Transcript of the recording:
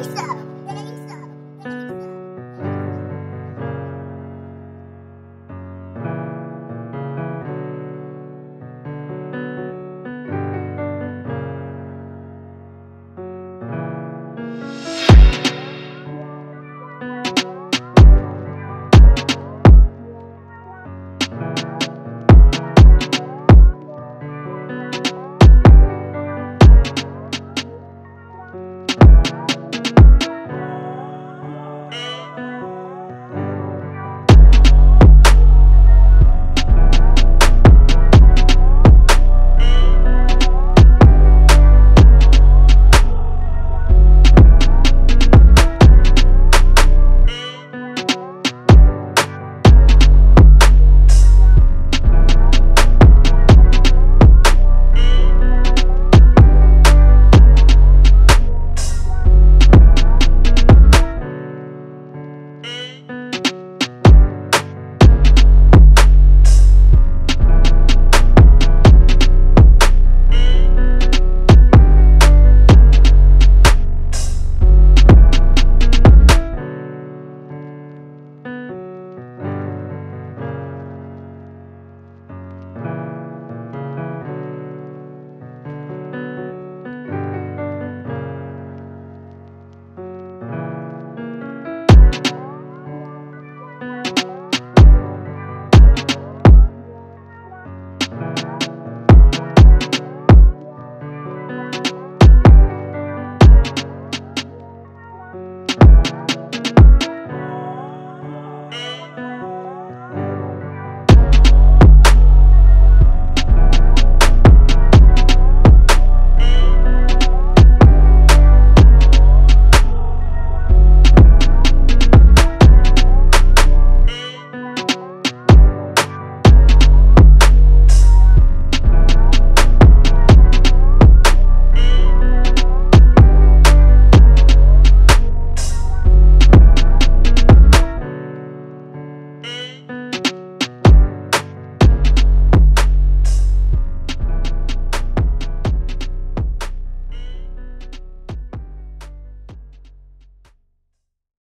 Lisa.